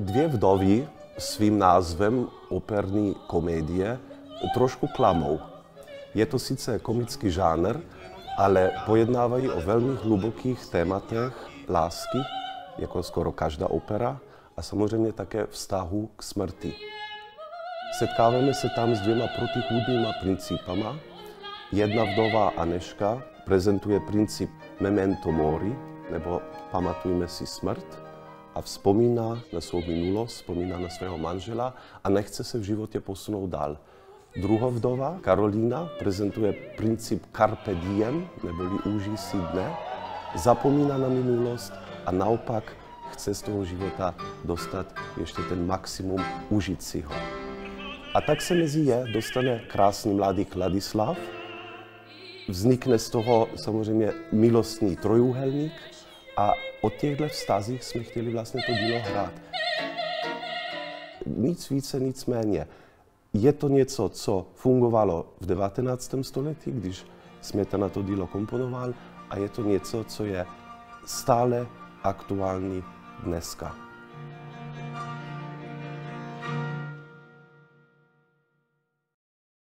Dvě vdovy svým názvem operní komedie trošku klamou. Je to sice komický žánr, ale pojednávají o velmi hlubokých tématech lásky, jako skoro každá opera, a samozřejmě také vztahu k smrti. Setkáváme se tam s dvěma protichůdnýma principama. Jedna vdova Aneška prezentuje princip memento mori, nebo pamatujme si smrt, a vzpomíná na svou minulost, vzpomíná na svého manžela a nechce se v životě posunout dál. Druhá vdova, Karolina, prezentuje princip carpe diem, neboli užij si dne, zapomíná na minulost a naopak chce z toho života dostat ještě ten maximum, užít si ho. A tak se mezi je dostane krásný mladík Ladislav, vznikne z toho samozřejmě milostný trojúhelník a o těchto vztazích jsme chtěli vlastně to dílo hrát. Nic více, nic méně. Je to něco, co fungovalo v 19. století, když Smetana to dílo komponoval, a je to něco, co je stále aktuální dneska.